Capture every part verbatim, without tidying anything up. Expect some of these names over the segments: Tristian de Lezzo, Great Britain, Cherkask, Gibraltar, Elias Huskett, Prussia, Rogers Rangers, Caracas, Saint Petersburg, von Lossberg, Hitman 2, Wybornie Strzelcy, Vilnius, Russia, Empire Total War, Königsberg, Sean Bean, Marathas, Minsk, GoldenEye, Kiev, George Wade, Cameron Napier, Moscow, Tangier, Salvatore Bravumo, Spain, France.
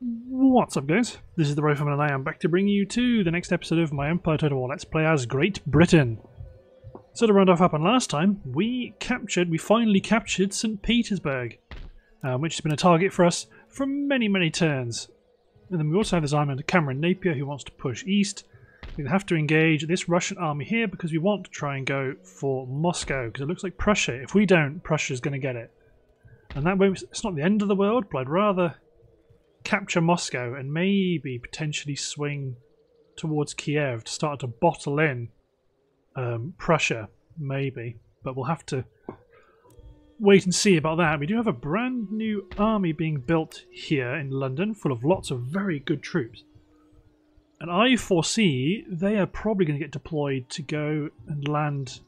What's up, guys? This is the Rifleman, and I am back to bring you to the next episode of my Empire Total War Let's Play as Great Britain. So to round off happened last time, we captured, we finally captured Saint Petersburg, um, which has been a target for us for many, many turns. And then we also have this army under Cameron Napier who wants to push east. We have to engage this Russian army here because we want to try and go for Moscow, because it looks like Prussia. If we don't, Prussia's going to get it. And that way, it's not the end of the world, but I'd rather capture Moscow and maybe potentially swing towards Kiev to start to bottle in um, Prussia, maybe. But we'll have to wait and see about that. We do have a brand new army being built here in London, full of lots of very good troops. And I foresee they are probably going to get deployed to go and land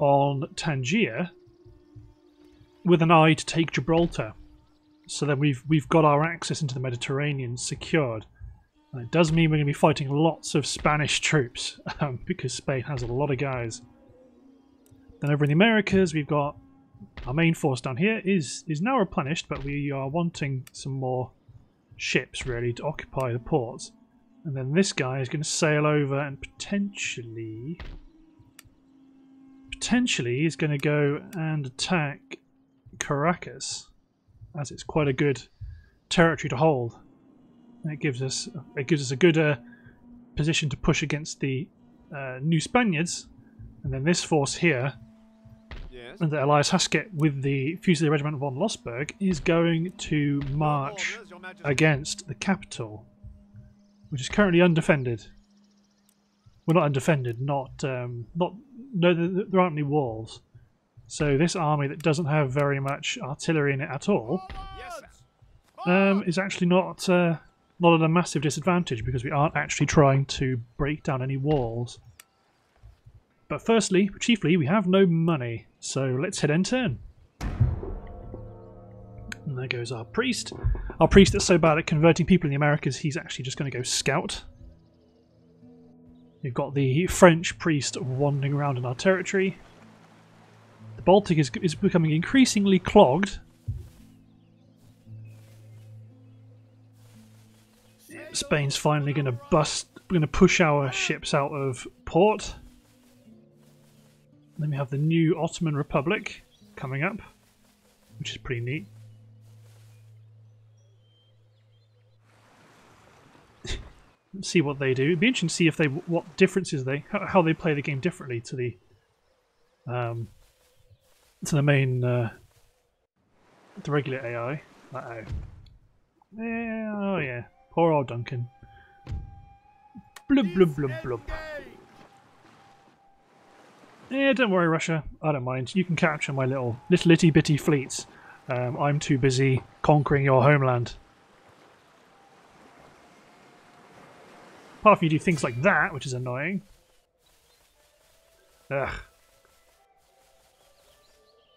on Tangier with an eye to take Gibraltar. So then we've we've got our access into the Mediterranean secured. And it does mean we're going to be fighting lots of Spanish troops, um, because Spain has a lot of guys. Then over in the Americas, we've got our main force down here is is now replenished, but we are wanting some more ships really to occupy the ports. And then this guy is going to sail over and potentially potentially is going to go and attack Caracas, as it's quite a good territory to hold. And it gives us it gives us a good uh, position to push against the uh, New Spaniards, and then this force here, yes, under Elias Huskett with the Fusilier Regiment von Lossberg, is going to march against the capital, which is currently undefended. Well, not undefended, not um, not no, there aren't any walls. So this army that doesn't have very much artillery in it at all um, is actually not uh, not at a massive disadvantage, because we aren't actually trying to break down any walls. But firstly, chiefly, we have no money, so let's hit and turn. And there goes our priest. Our priest is so bad at converting people in the Americas, he's actually just going to go scout. We've got the French priest wandering around in our territory. Baltic is, is becoming increasingly clogged. Spain's finally going to bust, going to push our ships out of port. And then we have the new Ottoman Republic coming up, which is pretty neat. Let's see what they do. It'd be interesting to see if they what differences they how, how they play the game differently to the. Um, to the main, uh, the regular A I. Uh-oh. Yeah, oh yeah, poor old Duncan. Blub, blub, blub, blub. Yeah, don't worry, Russia. I don't mind. You can capture my little, little itty bitty fleets. Um, I'm too busy conquering your homeland. Apart from you do things like that, which is annoying. Ugh.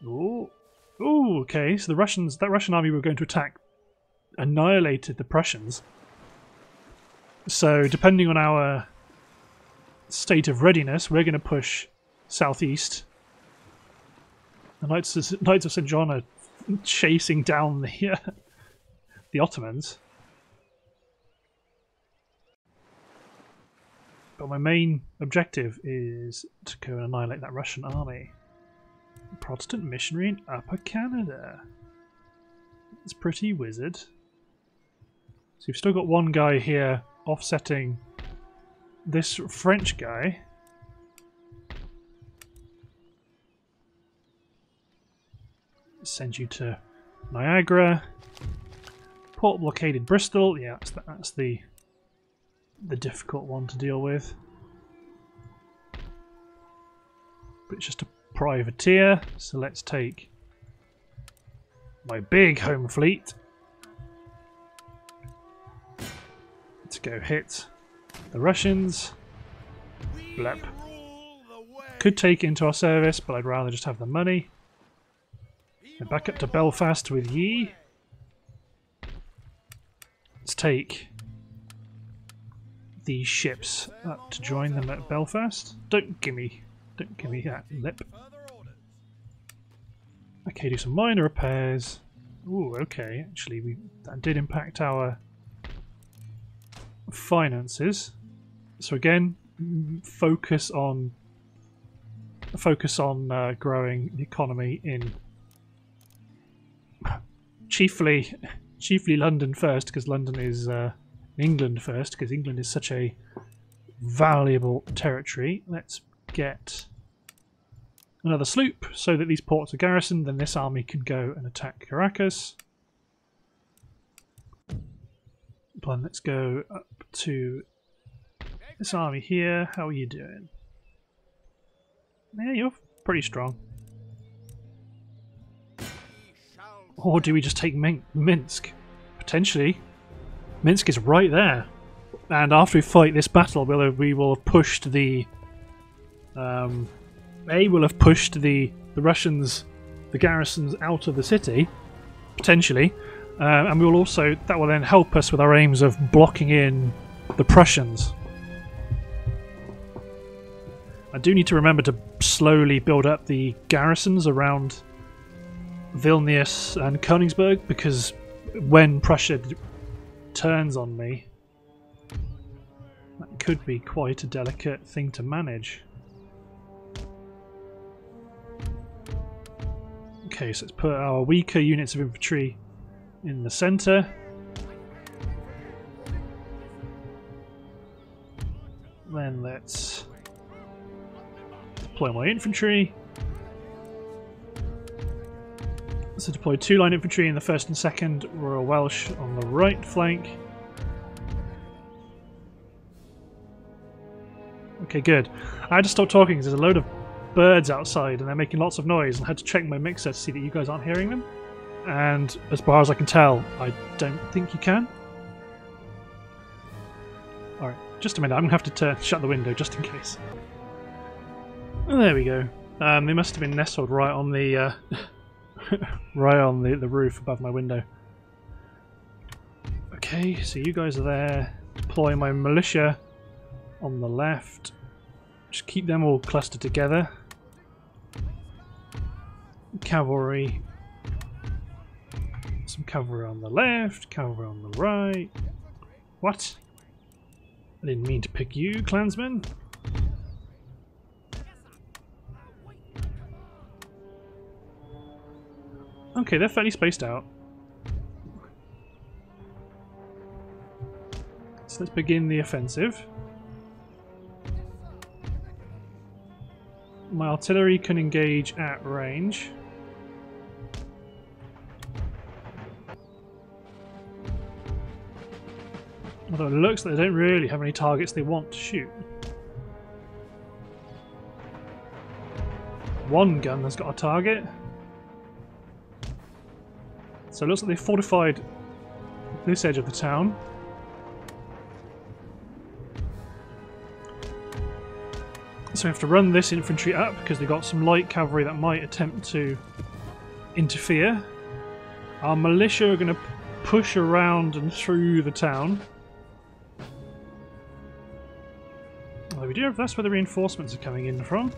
Oh, oh, okay. So the Russians, that Russian army we were going to attack, annihilated the Prussians. So depending on our state of readiness, we're going to push southeast. The Knights of, Knights of Saint John are chasing down the the Ottomans. But my main objective is to go and annihilate that Russian army. Protestant missionary in Upper Canada. It's pretty wizard. So we've still got one guy here offsetting this French guy. Send you to Niagara. Port blockaded Bristol. Yeah, that's the, that's the the difficult one to deal with. But it's just a privateer, so let's take my big home fleet. Let's go hit the Russians. Blep. Could take it into our service, but I'd rather just have the money. And back up to Belfast with ye. Let's take these ships up to join them at Belfast. Don't gimme. Don't give me that lip. Okay, do some minor repairs. Ooh, okay, actually, we that did impact our finances. So again, focus on focus on uh, growing the economy in chiefly chiefly London first, because London is uh, England first, because England is such a valuable territory. Let's get another sloop so that these ports are garrisoned. Then this army can go and attack Caracas. Plan. Let's go up to this army here. How are you doing? Yeah, you're pretty strong. Or do we just take Min Minsk? Potentially. Minsk is right there. And after we fight this battle, we'll, we will have pushed the... Um, they will have pushed the, the Russians, the garrisons, out of the city. Potentially. Uh, and we will also... That will then help us with our aims of blocking in the Prussians. I do need to remember to slowly build up the garrisons around Vilnius and Königsberg, because when Prussia turns on me, that could be quite a delicate thing to manage. Okay, so let's put our weaker units of infantry in the centre. Then let's deploy my infantry. So deploy two line infantry in the first and second, Royal Welsh on the right flank. Okay, good. I had to stop talking because there's a load of birds outside and they're making lots of noise, and I had to check my mixer to see that you guys aren't hearing them. And as far as I can tell, I don't think you can. Alright, just a minute. I'm going to have to turn, shut the window just in case. Oh, there we go. Um, they must have been nestled right on the... Uh, right on the, the roof above my window. Okay, so you guys are there. Deploy my militia on the left. Just keep them all clustered together. Cavalry. Some cavalry on the left, cavalry on the right. What? I didn't mean to pick you, clansmen. Okay, they're fairly spaced out. So let's begin the offensive. My artillery can engage at range. Although it looks like they don't really have any targets they want to shoot. One gun has got a target. So it looks like they fortified this edge of the town. So we have to run this infantry up because they've got some light cavalry that might attempt to interfere. Our militia are going to push around and through the town. Although we do know if that's where the reinforcements are coming in from.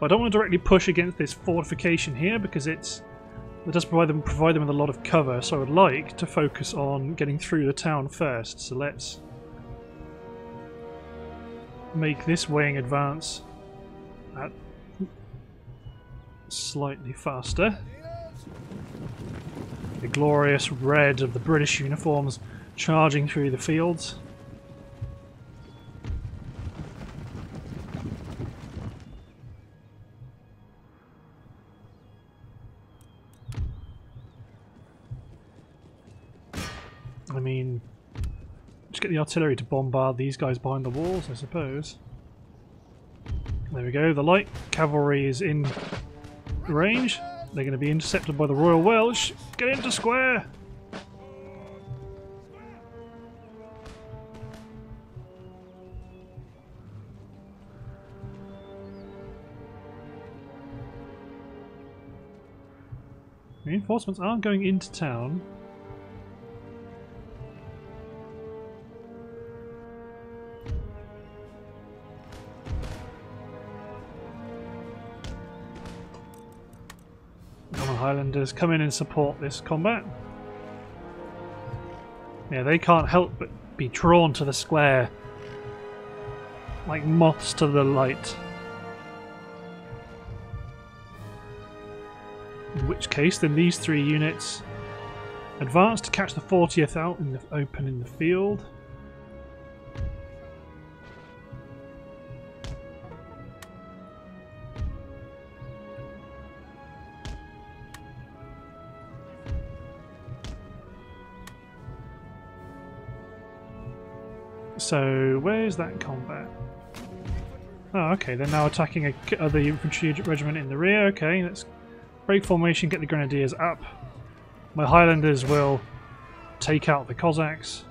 But I don't want to directly push against this fortification here because it's it does provide them provide them with a lot of cover. So I would like to focus on getting through the town first. So let's make this wing advance at slightly faster. The glorious red of the British uniforms charging through the fields. I mean, just get the artillery to bombard these guys behind the walls, I suppose. There we go, the light cavalry is in range. They're going to be intercepted by the Royal Welsh. Get into square! Reinforcements aren't going into town. Highlanders come in and support this combat. Yeah, they can't help but be drawn to the square like moths to the light. In which case, then these three units advance to catch the fortieth out in the open in the field. So, where's that combat? Oh, okay, they're now attacking a, uh, the infantry regiment in the rear. Okay, let's break formation, get the grenadiers up. My Highlanders will take out the Cossacks.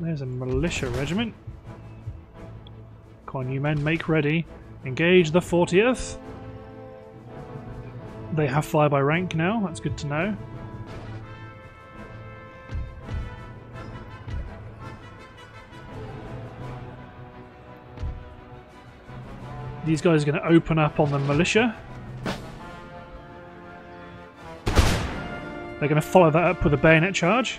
There's a militia regiment. Come on, you men, make ready. Engage the fortieth. They have fire by rank now, that's good to know. These guys are going to open up on the militia. They're going to follow that up with a bayonet charge.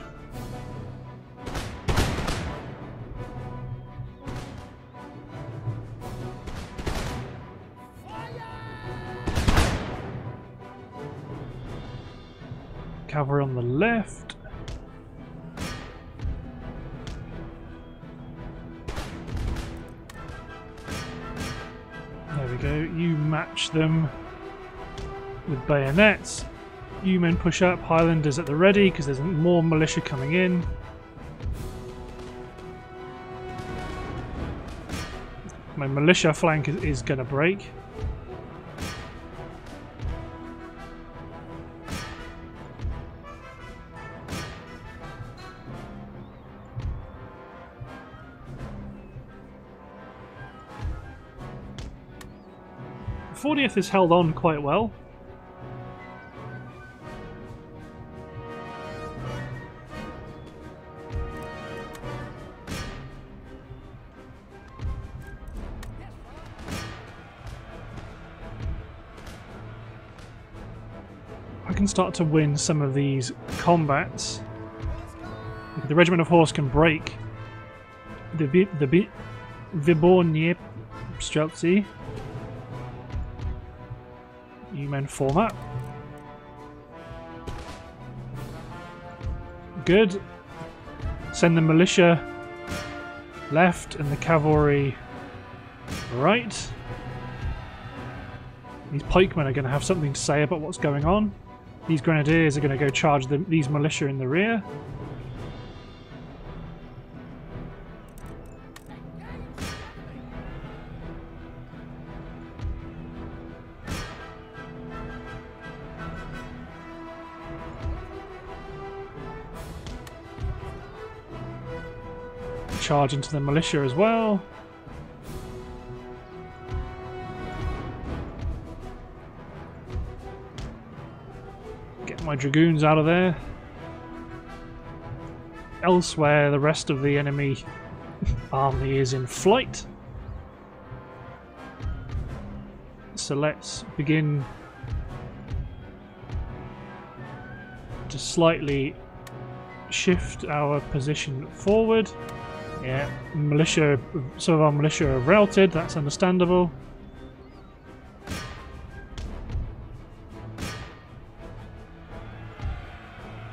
Cavalry on the left. You match them with bayonets. You men push up, Highlanders at the ready because there's more militia coming in. My militia flank is, is going to break. fortieth is held on quite well. I can start to win some of these combats. The regiment of horse can break the the the Wybornie Strzelcy. You men form up. Good. Send the militia left and the cavalry right. These pikemen are going to have something to say about what's going on. These grenadiers are going to go charge the, these militia in the rear. Charge into the militia as well. Get my dragoons out of there. Elsewhere, the rest of the enemy army is in flight. So let's begin to slightly shift our position forward. Yeah, militia, some of our militia are routed, that's understandable.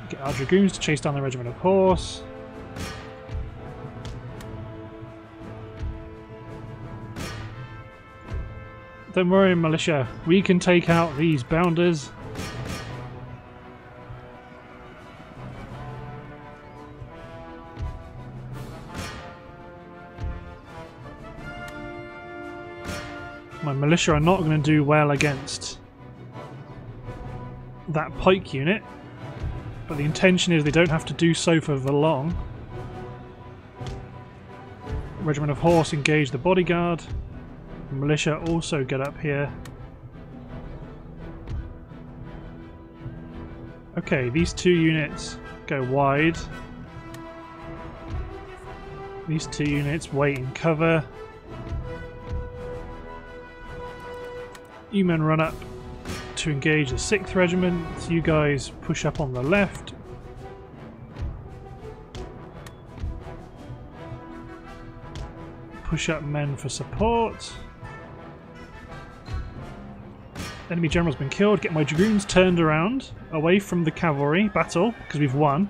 Get our dragoons to chase down the regiment of horse. Don't worry, militia, we can take out these bounders. My militia are not going to do well against that pike unit, but the intention is they don't have to do so for long. Regiment of horse engage the bodyguard. The militia also get up here. Okay, these two units go wide. These two units wait in cover. You men run up to engage the sixth Regiment. You guys push up on the left. Push up men for support. Enemy general's been killed. Get my dragoons turned around, away from the cavalry battle, because we've won.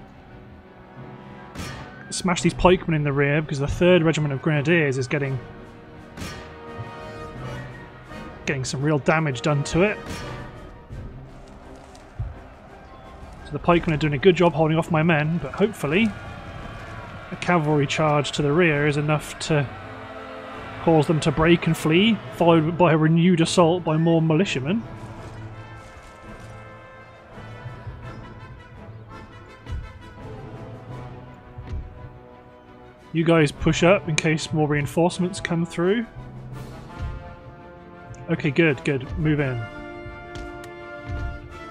Smash these pikemen in the rear, because the third Regiment of Grenadiers is getting getting some real damage done to it. So the pikemen are doing a good job holding off my men, but hopefully a cavalry charge to the rear is enough to cause them to break and flee, followed by a renewed assault by more militiamen. You guys push up in case more reinforcements come through. Okay, good, good. Move in.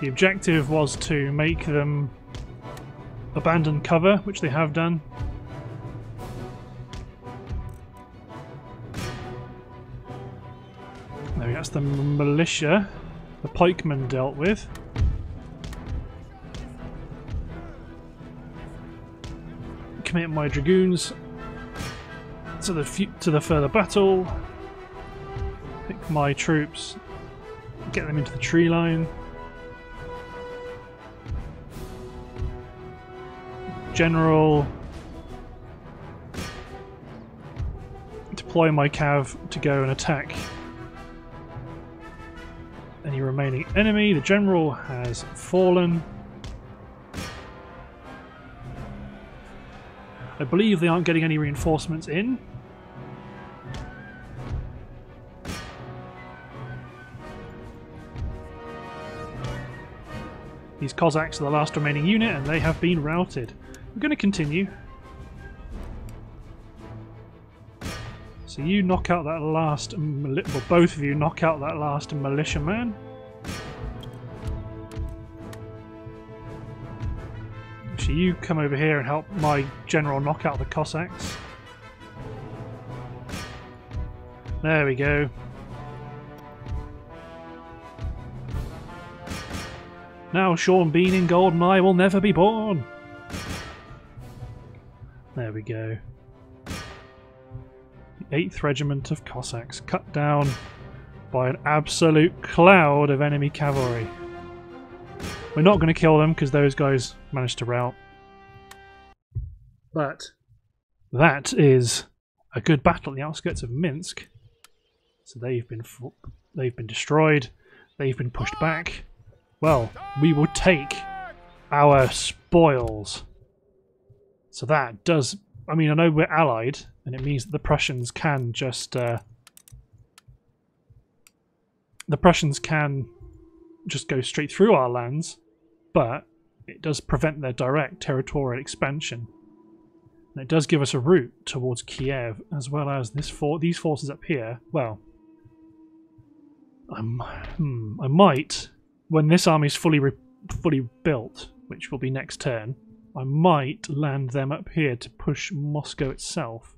The objective was to make them abandon cover, which they have done. There, that's the militia, the pikemen dealt with. Commit my dragoons to the fu to the further battle. Pick my troops, get them into the tree line. General, deploy my cav to go and attack any remaining enemy. The general has fallen. I believe they aren't getting any reinforcements in. These Cossacks are the last remaining unit and they have been routed. We're going to continue. So you knock out that last, well, both of you knock out that last militiaman. So you come over here and help my general knock out the Cossacks. There we go. Now Sean Bean in GoldenEye will never be born. There we go. The eighth Regiment of Cossacks cut down by an absolute cloud of enemy cavalry. We're not going to kill them because those guys managed to rout. But that is a good battle on the outskirts of Minsk. So they've been fo they've been destroyed. They've been pushed back. Well, we will take our spoils. So that does... I mean, I know we're allied, and it means that the Prussians can just... Uh, the Prussians can just go straight through our lands, but it does prevent their direct territorial expansion. And it does give us a route towards Kiev, as well as this for these forces up here. Well, I'm, hmm, I might, when this army is fully, re fully built, which will be next turn, I might land them up here to push Moscow itself.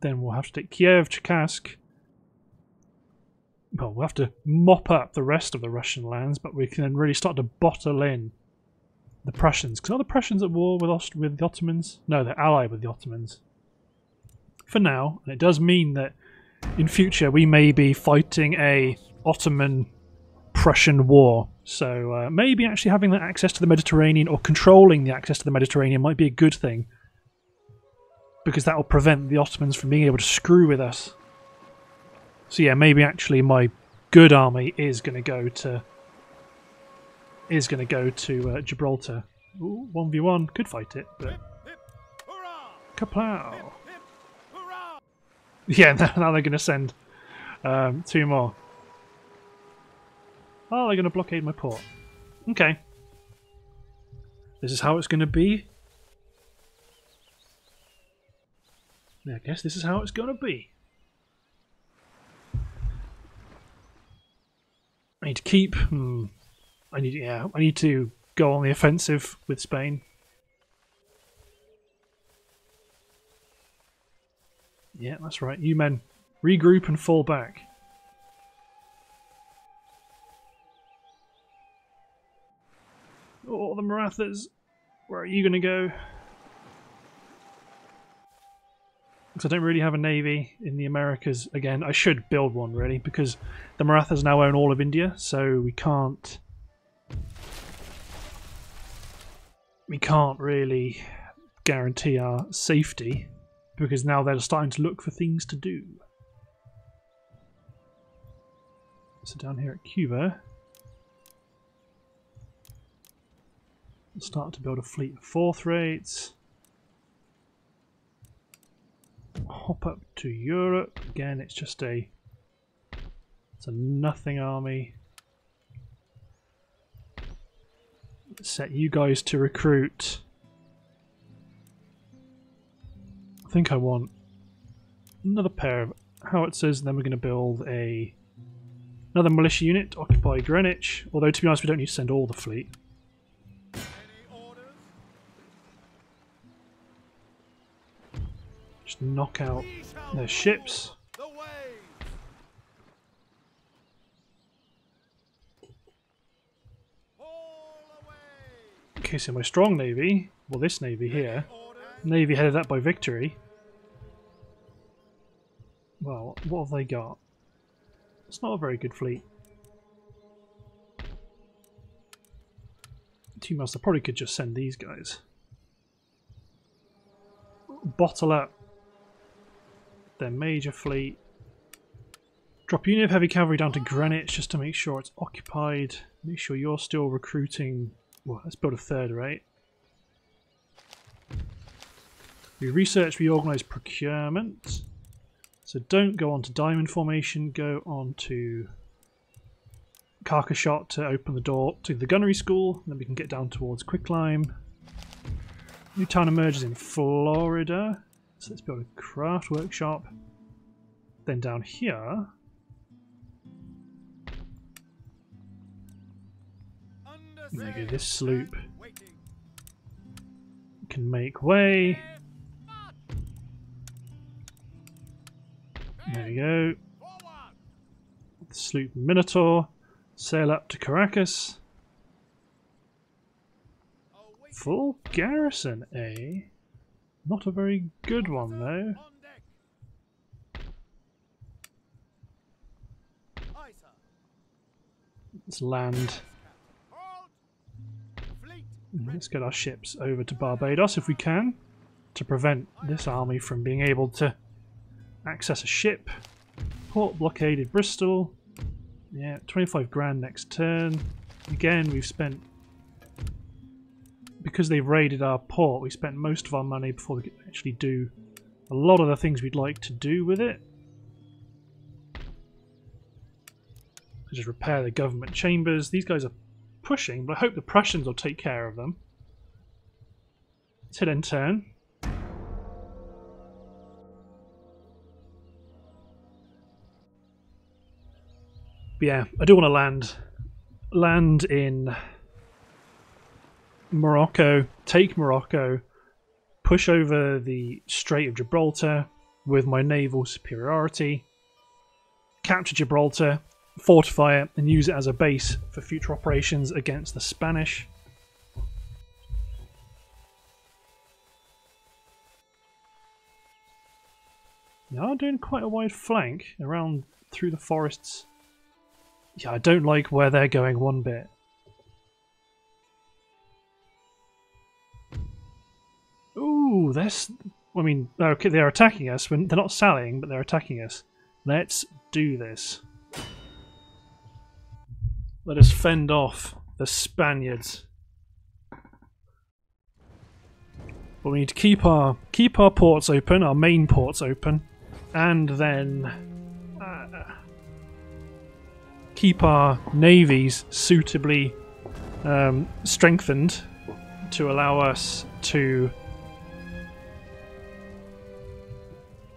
Then we'll have to take Kiev, Cherkask. Well, we'll have to mop up the rest of the Russian lands, but we can then really start to bottle in the Prussians. Because are the Prussians at war with, Ost with the Ottomans? No, they're allied with the Ottomans. For now, and it does mean that in future we may be fighting a Ottoman-Prussian war. So uh, maybe actually having that access to the Mediterranean or controlling the access to the Mediterranean might be a good thing, because that will prevent the Ottomans from being able to screw with us. So yeah, maybe actually my good army is going to go to is going to go to uh, Gibraltar. Ooh, one v one, could fight it, but kaplow! Yeah, now they're going to send um, two more. Oh, they're going to blockade my port. Okay. This is how it's going to be. Yeah, I guess this is how it's going to be. I need to keep... Hmm, I need, yeah, I need to go on the offensive with Spain. Yeah, that's right. You men, regroup and fall back. or the Marathas. Where are you going to go? Because I don't really have a navy in the Americas. Again, I should build one, really, because the Marathas now own all of India, so we can't... We can't really guarantee our safety, because now they're starting to look for things to do. So down here at Cuba, we'll start to build a fleet of fourth rates. Hop up to Europe again. It's just a it's a nothing army. Set you guys to recruit. I think I want another pair of howitzers, and then we're going to build a another militia unit to occupy Greenwich. Although, to be honest, we don't need to send all the fleet. Just knock out their ships. Okay, so my strong navy, well this navy here, navy headed up by Victory. Well, what have they got? It's not a very good fleet. Two months, I probably could just send these guys. Bottle up their major fleet. Drop a unit of heavy cavalry down to Greenwich just to make sure it's occupied. Make sure you're still recruiting. Well, let's build a third, right? We research, we organise procurement. So don't go on to diamond formation, go on to Carcashot to open the door to the gunnery school, and then we can get down towards Quicklime. New town emerges in Florida, so let's build a craft workshop. Then down here... Maybe this sloop can make way. There we go. The sloop Minotaur sail up to Caracas. Full garrison, eh? Not a very good one though. Let's land. Let's get our ships over to Barbados if we can, to prevent this army from being able to access a ship. Port blockaded Bristol. Yeah, twenty-five grand next turn. Again, we've spent... Because they've raided our port, we spent most of our money before we could actually do a lot of the things we'd like to do with it. So just repair the government chambers. These guys are pushing, but I hope the Prussians will take care of them. Let's hit and turn. But yeah, I do want to land. Land in Morocco, take Morocco, push over the Strait of Gibraltar with my naval superiority, capture Gibraltar, fortify it, and use it as a base for future operations against the Spanish. Now I'm doing quite a wide flank around through the forests. Yeah, I don't like where they're going one bit. Ooh, this. I mean, okay, they're attacking us. They're not sallying, but they're attacking us. Let's do this. Let us fend off the Spaniards. But we need to keep our keep our ports open, our main ports open, and then uh, keep our navies suitably um, strengthened to allow us to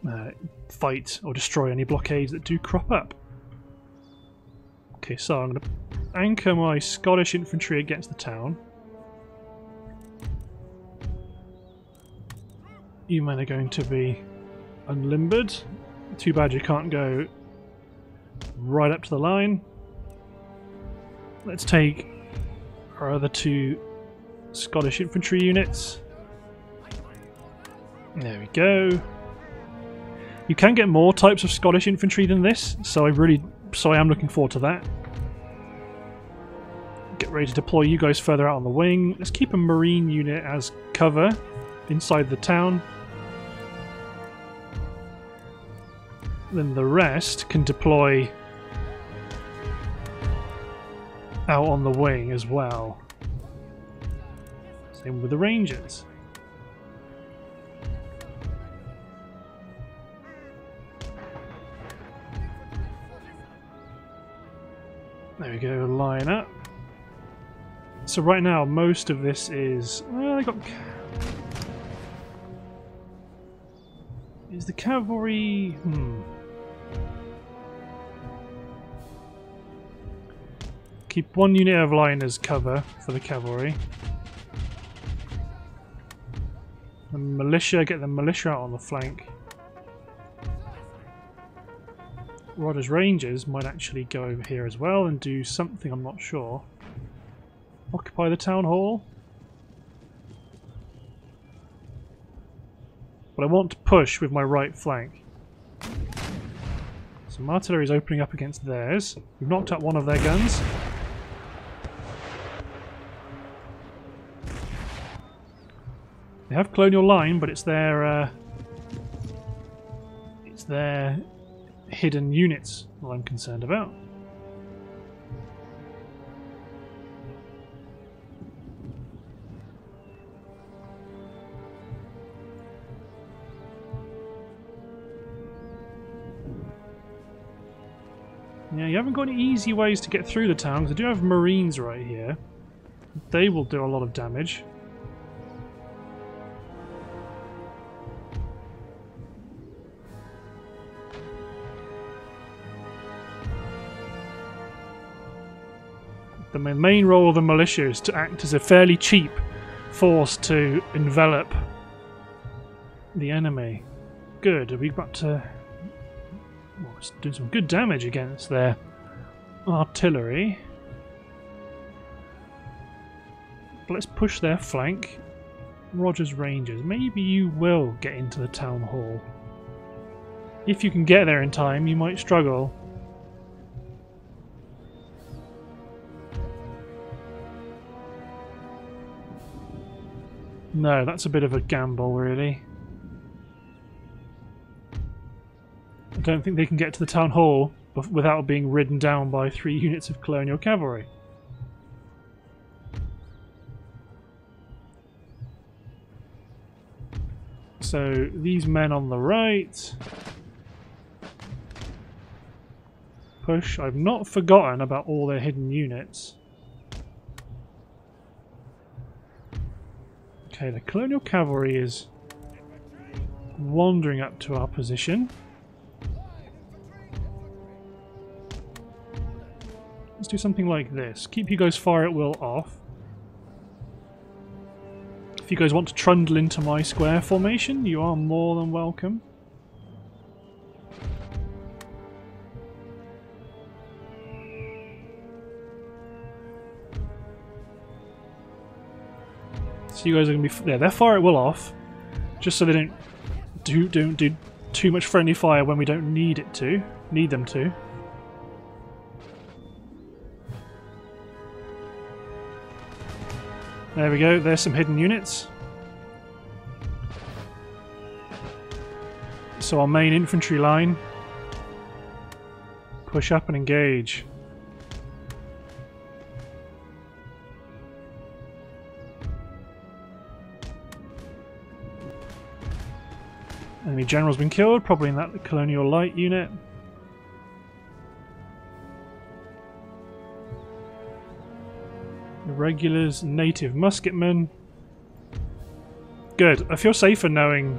uh, fight or destroy any blockades that do crop up. Okay, so I'm going to anchor my Scottish infantry against the town. You men are going to be unlimbered. Too bad you can't go right up to the line. Let's take our other two Scottish infantry units. There we go. You can get more types of Scottish infantry than this, so I really, so I am looking forward to that. Get ready to deploy you guys further out on the wing. Let's keep a marine unit as cover inside the town. Then the rest can deploy out on the wing as well. Same with the Rangers. There we go, line up. So right now most of this is... Well, I got... Is the cavalry... Hmm. Keep one unit of line as cover for the cavalry. The militia, get the militia out on the flank. Rogers Rangers might actually go over here as well and do something, I'm not sure. Occupy the town hall. But I want to push with my right flank. So my artillery is opening up against theirs. We've knocked out one of their guns. They have Colonial Line, but it's their uh, it's their hidden units that I'm concerned about. Yeah, you haven't got any easy ways to get through the town, because I do have Marines right here. They will do a lot of damage. The main role of the militia is to act as a fairly cheap force to envelop the enemy. Good, are we about to... Well, it's doing some good damage against their artillery. But let's push their flank. Rogers Rangers, maybe you will get into the town hall. If you can get there in time, you might struggle. No, that's a bit of a gamble, really. I don't think they can get to the town hall without being ridden down by three units of colonial cavalry. So, these men on the right... Push. I've not forgotten about all their hidden units. Okay, the Colonial Cavalry is wandering up to our position. Let's do something like this. Keep you guys fire at will off. If you guys want to trundle into my square formation, you are more than welcome. So you guys are going to be yeah, they're fire at will off, just so they don't do don't do too much friendly fire when we don't need it to need them to. There we go. There's some hidden units. So our main infantry line push up and engage. Enemy general's been killed, probably in that Colonial Light unit. Irregulars, native musketmen. Good. I feel safer knowing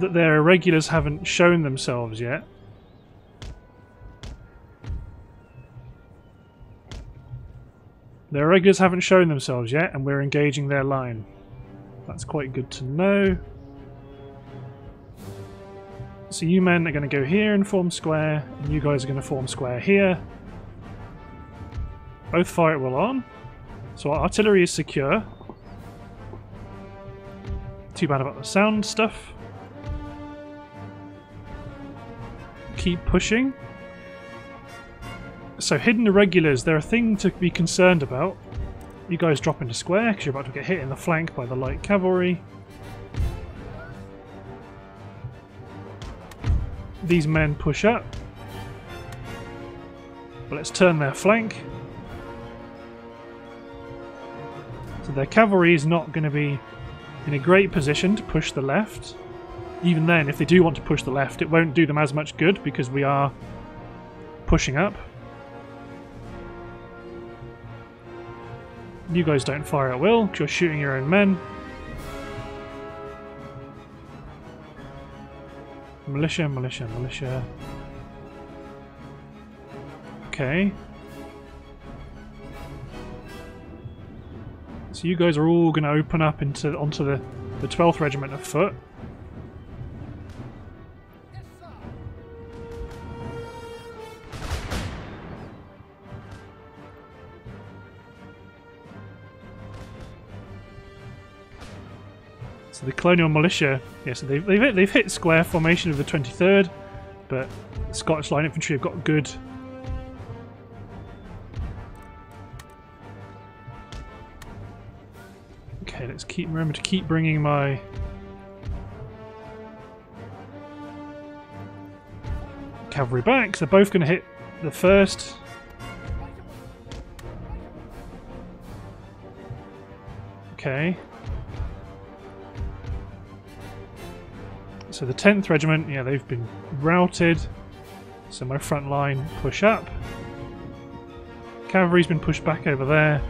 that their irregulars haven't shown themselves yet. Their irregulars haven't shown themselves yet, and we're engaging their line. That's quite good to know. So you men are going to go here and form square, and you guys are going to form square here. Both fire it well on. So our artillery is secure. Too bad about the sound stuff. Keep pushing. So hidden irregulars, they're a thing to be concerned about. You guys drop into square because you're about to get hit in the flank by the light cavalry. These men push up. But let's turn their flank. So their cavalry is not going to be in a great position to push the left. Even then, if they do want to push the left, it won't do them as much good because we are pushing up. You guys don't fire at will because you're shooting your own men. Militia, militia, militia. Okay. So you guys are all going to open up into onto the, the twelfth Regiment of Foot. The Colonial Militia, yes, yeah, so they've, they've, hit, they've hit square formation of the twenty-third, but the Scottish Line Infantry have got good. Okay, let's keep remember to keep bringing my... cavalry back, so they're both going to hit the first. Okay. So the tenth Regiment, yeah, they've been routed. So my front line push up. Cavalry's been pushed back over there.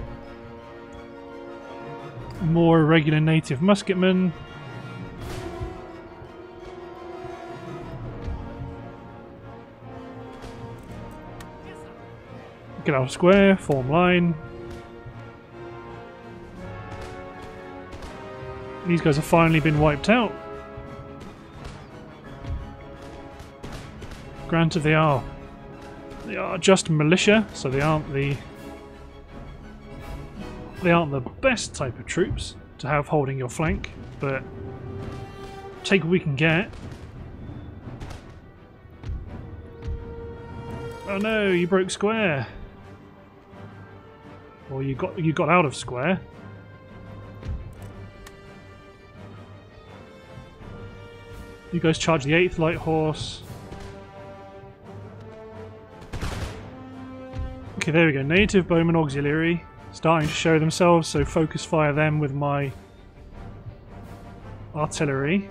More irregular native musketmen. Get out of square, form line. These guys have finally been wiped out. Granted, they are they are just militia, so they aren't the they aren't the best type of troops to have holding your flank, but take what we can get. Oh no, you broke square. Or you got you got out of square. You guys charge the eighth Light Horse. Okay, there we go. Native Bowman Auxiliary starting to show themselves, so focus fire them with my artillery.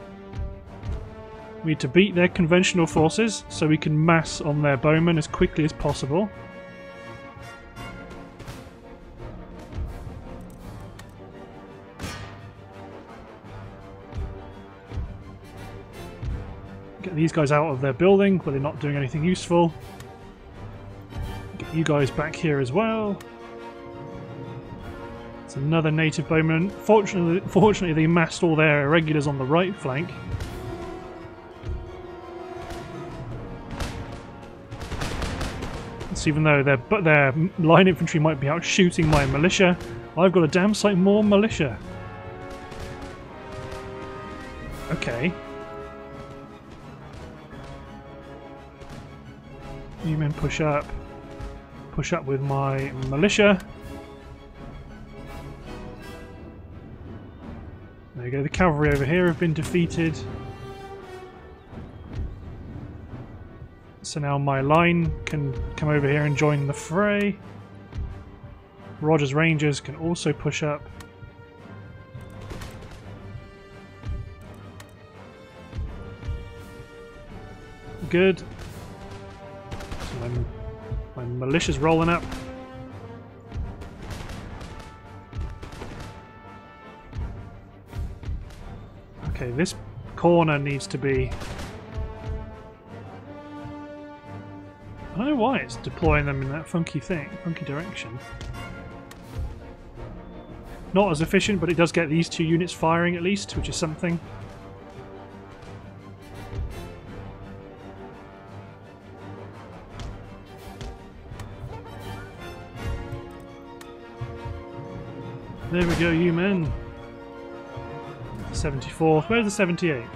We need to beat their conventional forces so we can mass on their bowmen as quickly as possible. Get these guys out of their building where they're not doing anything useful. You guys back here as well. It's another native bowman. Fortunately, fortunately, they massed all their irregulars on the right flank. So even though their but their line infantry might be out shooting my militia, I've got a damn sight more militia. Okay. You men push up. Push up with my militia. There you go, the cavalry over here have been defeated. So now my line can come over here and join the fray. Rogers Rangers can also push up. Good. So I'm My militia's rolling up. Okay, this corner needs to be... I don't know why it's deploying them in that funky thing, funky direction. Not as efficient, but it does get these two units firing at least, which is something. There we go, you men. seventy-fourth. Where's the seventy-eighth?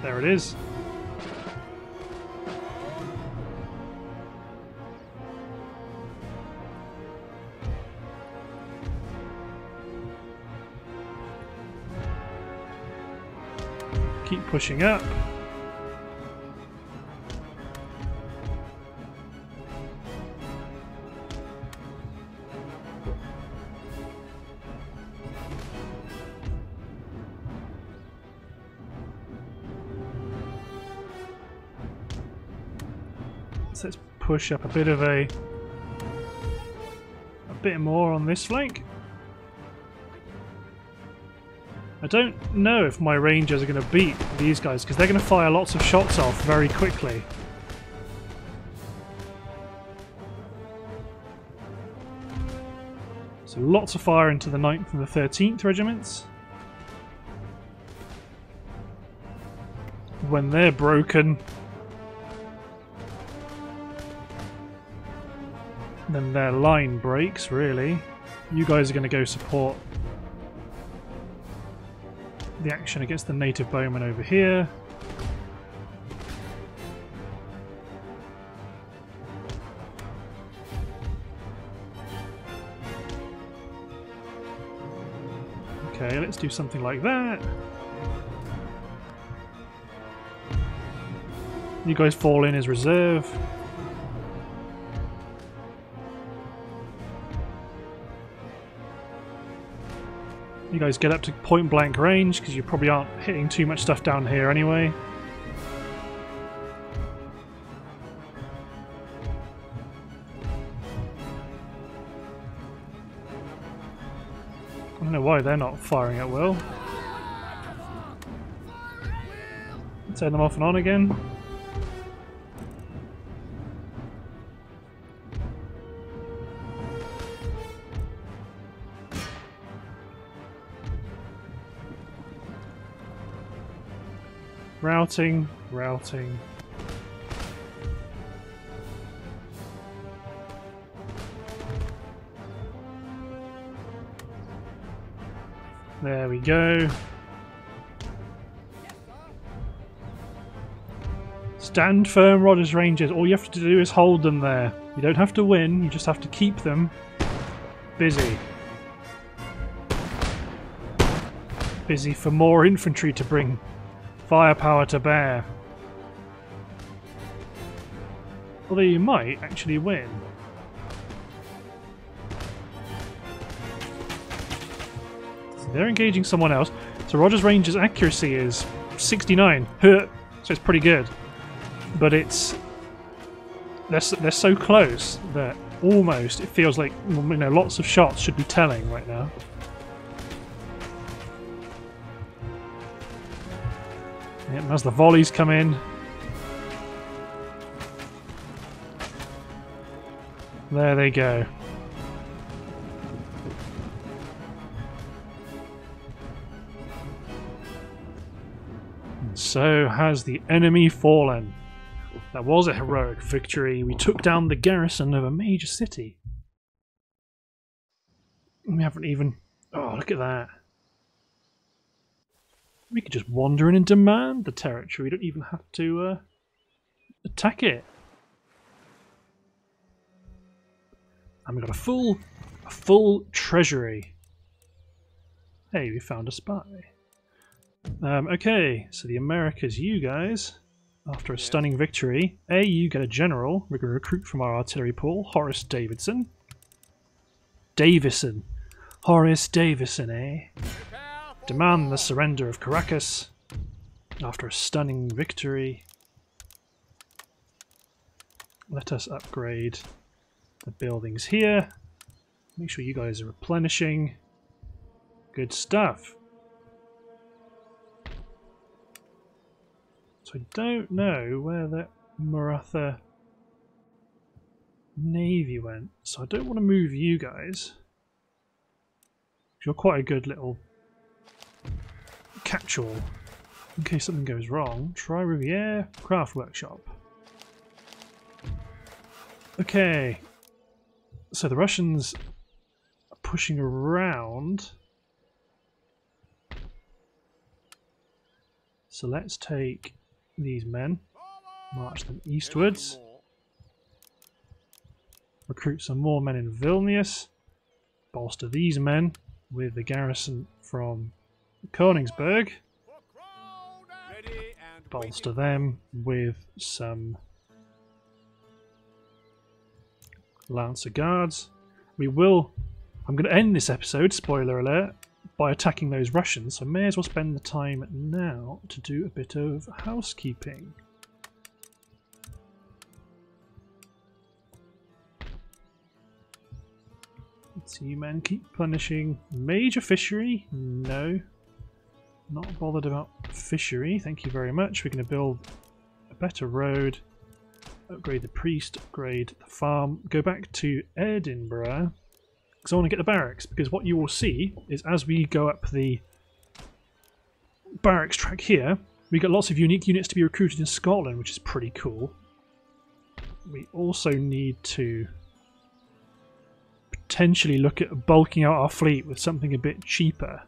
There it is. Keep pushing up. So let's push up a bit of a, a bit more on this flank. I don't know if my Rangers are going to beat these guys, because they're going to fire lots of shots off very quickly. So lots of fire into the ninth and the thirteenth regiments. When they're broken, then their line breaks, really. You guys are going to go support the action against the native bowmen over here. Okay, let's do something like that. You guys fall in as reserve. You guys get up to point blank range, because you probably aren't hitting too much stuff down here anyway. I don't know why they're not firing at will. Turn them off and on again. Routing, routing. There we go. Stand firm, Rogers Rangers. All you have to do is hold them there. You don't have to win, you just have to keep them busy. Busy for more infantry to bring firepower to bear. Although you might actually win. So they're engaging someone else. So Rogers Rangers' accuracy is sixty-nine. So it's pretty good. But it's they're so, they're so close that almost it feels like, you know, lots of shots should be telling right now. Yep, as the volleys come in, there they go. And so has the enemy fallen. That was a heroic victory. We took down the garrison of a major city. We haven't even... Oh, look at that. We could just wander in and demand the territory. We don't even have to uh, attack it. And we've got a full, a full treasury. Hey, we found a spy. Um, okay, so the Americas, you guys, after a stunning victory, A, you get a general. We're going to recruit from our artillery pool, Horace Davison. Davison. Horace Davison, eh? Demand the surrender of Caracas after a stunning victory. Let us upgrade the buildings here. Make sure you guys are replenishing. Good stuff. So I don't know where the Maratha navy went, so I don't want to move you guys. You're quite a good little catch-all. In case something goes wrong, try Riviere, Craft Workshop. Okay, so the Russians are pushing around So let's take these men, march them eastwards, recruit some more men in Vilnius, bolster these men with the garrison from Königsberg, bolster them with some Lancer Guards. We will... I'm going to end this episode, spoiler alert, by attacking those Russians, so may as well spend the time now to do a bit of housekeeping. Let's see, you men keep punishing. Major fishery? No. Not bothered about fishery, thank you very much. We're going to build a better road, upgrade the priest, upgrade the farm, go back to Edinburgh, because I want to get the barracks, because what you will see is as we go up the barracks track here, we get lots of unique units to be recruited in Scotland, which is pretty cool. We also need to potentially look at bulking out our fleet with something a bit cheaper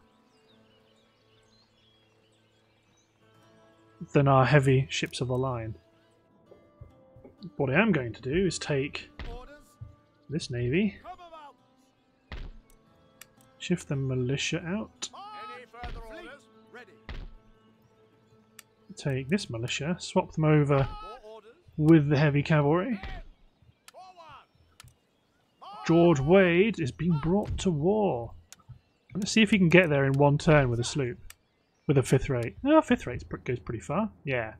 than our heavy ships of the line. What I am going to do is take this navy, shift the militia out, take this militia, swap them over with the heavy cavalry. George Wade is being brought to war. Let's see if he can get there in one turn with a sloop. With a fifth rate. No, oh, fifth rate goes pretty far. Yeah.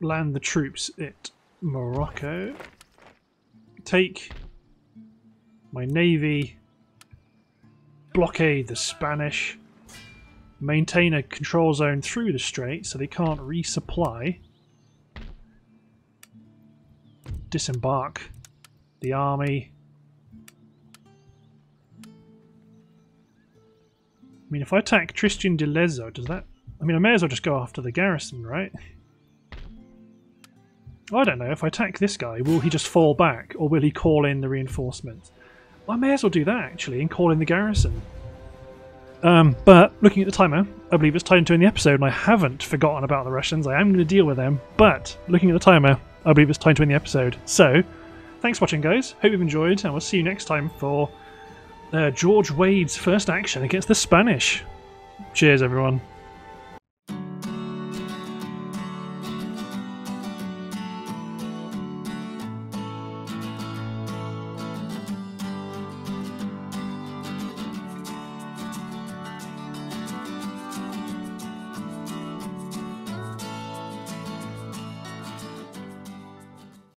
Land the troops at Morocco. Take my navy. Blockade the Spanish. Maintain a control zone through the strait so they can't resupply. Disembark the army. I mean, if I attack Tristian de Lezzo, does that... I mean, I may as well just go after the garrison, right? I don't know. If I attack this guy, will he just fall back? Or will he call in the reinforcements? Well, I may as well do that, actually, and call in the garrison. Um, but, looking at the timer, I believe it's time to end the episode, and I haven't forgotten about the Russians. I am going to deal with them, but, looking at the timer, I believe it's time to end the episode. So, thanks for watching, guys. Hope you've enjoyed, and we'll see you next time for... Uh, George Wade's first action against the Spanish. Cheers, everyone.